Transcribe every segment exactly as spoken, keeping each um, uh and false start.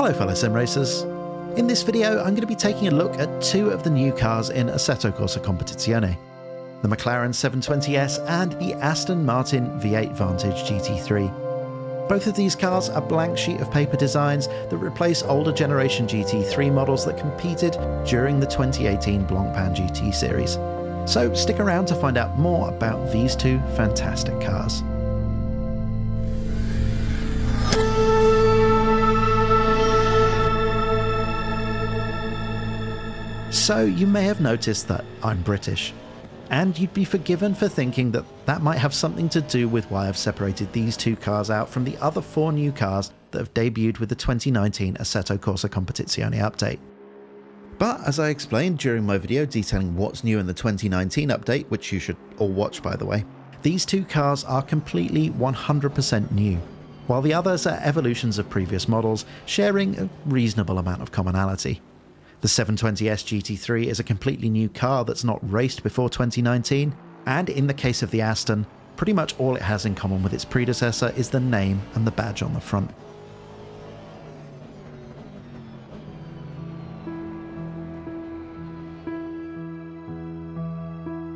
Hello fellow sim racers. In this video I'm going to be taking a look at two of the new cars in Assetto Corsa Competizione, the McLaren seven twenty S and the Aston Martin V eight Vantage G T three. Both of these cars are blank sheet of paper designs that replace older generation G T three models that competed during the twenty eighteen Blancpain G T Series. So stick around to find out more about these two fantastic cars. So you may have noticed that I'm British, and you'd be forgiven for thinking that that might have something to do with why I've separated these two cars out from the other four new cars that have debuted with the twenty nineteen Assetto Corsa Competizione update. But as I explained during my video detailing what's new in the twenty nineteen update, which you should all watch by the way, these two cars are completely one hundred percent new, while the others are evolutions of previous models, sharing a reasonable amount of commonality. The seven twenty S G T three is a completely new car that's not raced before twenty nineteen, and in the case of the Aston, pretty much all it has in common with its predecessor is the name and the badge on the front.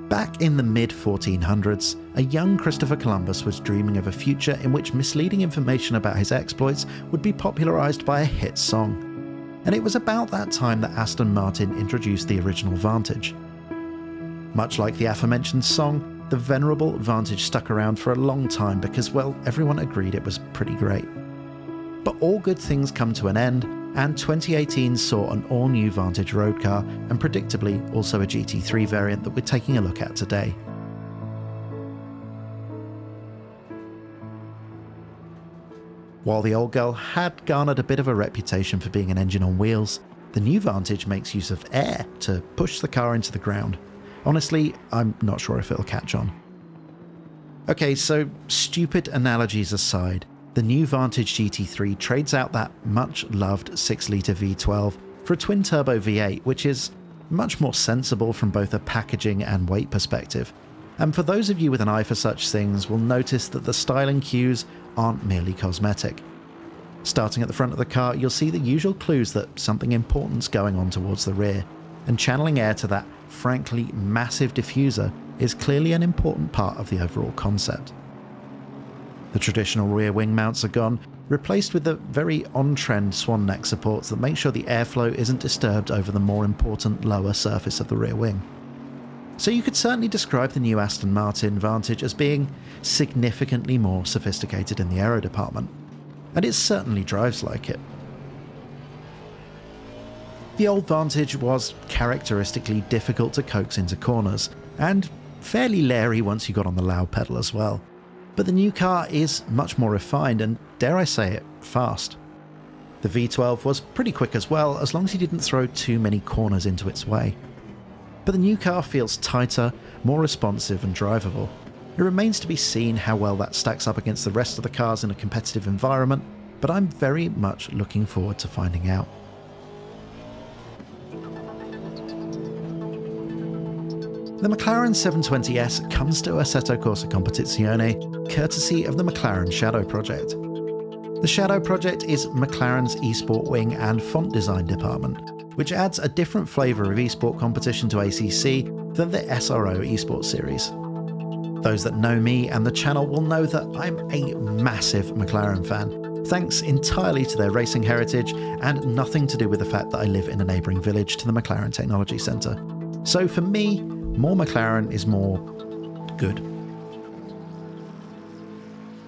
Back in the mid fourteen hundreds, a young Christopher Columbus was dreaming of a future in which misleading information about his exploits would be popularised by a hit song. And it was about that time that Aston Martin introduced the original Vantage. Much like the aforementioned song, the venerable Vantage stuck around for a long time because, well, everyone agreed it was pretty great. But all good things come to an end, and twenty eighteen saw an all-new Vantage road car, and predictably also a G T three variant that we're taking a look at today. While the old girl had garnered a bit of a reputation for being an engine on wheels, the new Vantage makes use of air to push the car into the ground. Honestly, I'm not sure if it'll catch on. Okay, so stupid analogies aside, the new Vantage G T three trades out that much-loved six litre V twelve for a twin-turbo V eight, which is much more sensible from both a packaging and weight perspective. And for those of you with an eye for such things will notice that the styling cues aren't merely cosmetic. Starting at the front of the car, you'll see the usual clues that something important's going on towards the rear, and channeling air to that frankly massive diffuser is clearly an important part of the overall concept. The traditional rear wing mounts are gone, replaced with the very on-trend swan neck supports that make sure the airflow isn't disturbed over the more important lower surface of the rear wing. So you could certainly describe the new Aston Martin Vantage as being significantly more sophisticated in the aero department, and it certainly drives like it. The old Vantage was characteristically difficult to coax into corners, and fairly leery once you got on the loud pedal as well, but the new car is much more refined and, dare I say it, fast. The V twelve was pretty quick as well, as long as you didn't throw too many corners into its way. But the new car feels tighter, more responsive and drivable. It remains to be seen how well that stacks up against the rest of the cars in a competitive environment, but I'm very much looking forward to finding out. The McLaren seven twenty S comes to Assetto Corsa Competizione courtesy of the McLaren Shadow Project. The Shadow Project is McLaren's eSport wing and font design department, which adds a different flavour of eSport competition to A C C than the S R O eSports series. Those that know me and the channel will know that I'm a massive McLaren fan, thanks entirely to their racing heritage and nothing to do with the fact that I live in a neighbouring village to the McLaren Technology Centre. So for me, more McLaren is more good.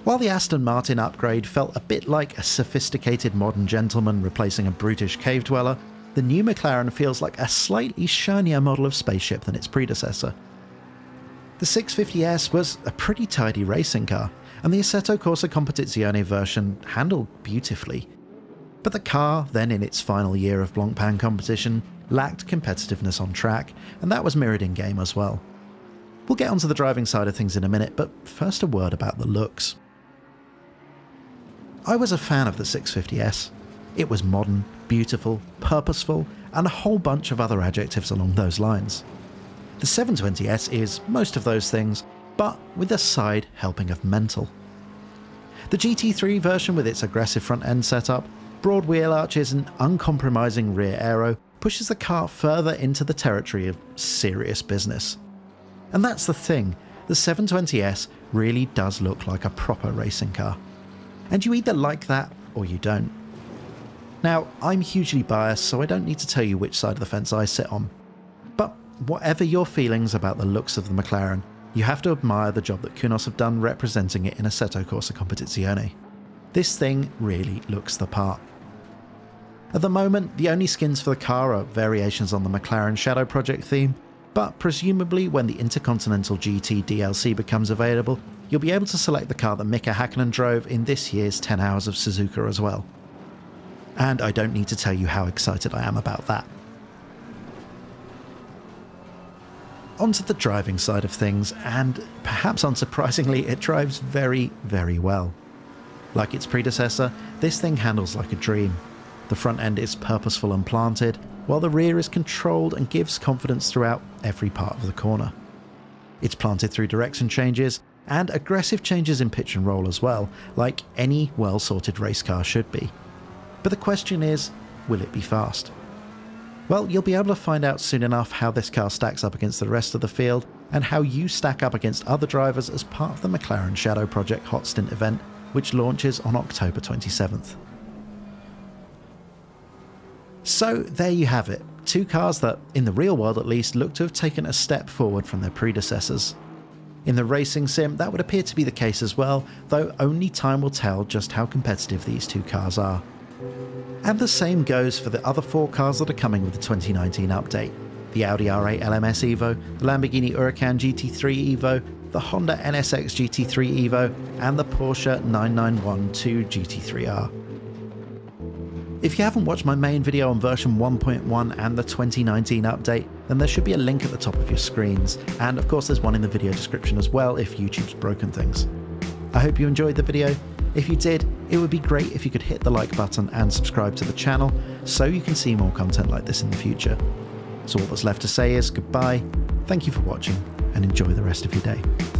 While the Aston Martin upgrade felt a bit like a sophisticated modern gentleman replacing a brutish cave dweller, the new McLaren feels like a slightly shinier model of spaceship than its predecessor. The six fifty S was a pretty tidy racing car, and the Assetto Corsa Competizione version handled beautifully. But the car, then in its final year of Blancpain competition, lacked competitiveness on track, and that was mirrored in game as well. We'll get onto the driving side of things in a minute, but first a word about the looks. I was a fan of the six fifty S. It was modern, beautiful, purposeful, and a whole bunch of other adjectives along those lines. The seven twenty S is most of those things, but with a side helping of mental. The G T three version with its aggressive front end setup broad wheel arches and uncompromising rear aero pushes the car further into the territory of serious business. And that's the thing, the seven twenty S really does look like a proper racing car. And you either like that or you don't. Now, I'm hugely biased, so I don't need to tell you which side of the fence I sit on. But whatever your feelings about the looks of the McLaren, you have to admire the job that Kunos have done representing it in Assetto Corsa Competizione. This thing really looks the part. At the moment, the only skins for the car are variations on the McLaren Shadow Project theme, but presumably when the Intercontinental G T D L C becomes available, you'll be able to select the car that Mika Hakkinen drove in this year's ten hours of Suzuka as well. And I don't need to tell you how excited I am about that. Onto the driving side of things, and perhaps unsurprisingly, it drives very, very well. Like its predecessor, this thing handles like a dream. The front end is purposeful and planted, while the rear is controlled and gives confidence throughout every part of the corner. It's planted through direction changes, and aggressive changes in pitch and roll as well, like any well-sorted race car should be. But the question is, will it be fast? Well, you'll be able to find out soon enough how this car stacks up against the rest of the field, and how you stack up against other drivers as part of the McLaren Shadow Project Hot Stint event, which launches on October twenty-seventh. So there you have it, two cars that, in the real world at least, look to have taken a step forward from their predecessors. In the racing sim, that would appear to be the case as well, though only time will tell just how competitive these two cars are. And the same goes for the other four cars that are coming with the twenty nineteen update. The Audi R eight L M S Evo, the Lamborghini Huracan G T three Evo, the Honda N S X G T three Evo, and the Porsche nine nine one point two G T three R. If you haven't watched my main video on version one point one and the twenty nineteen update, then there should be a link at the top of your screens, and of course there's one in the video description as well if YouTube's broken things. I hope you enjoyed the video. If you did, it would be great if you could hit the like button and subscribe to the channel so you can see more content like this in the future. So all that's left to say is goodbye, thank you for watching, and enjoy the rest of your day.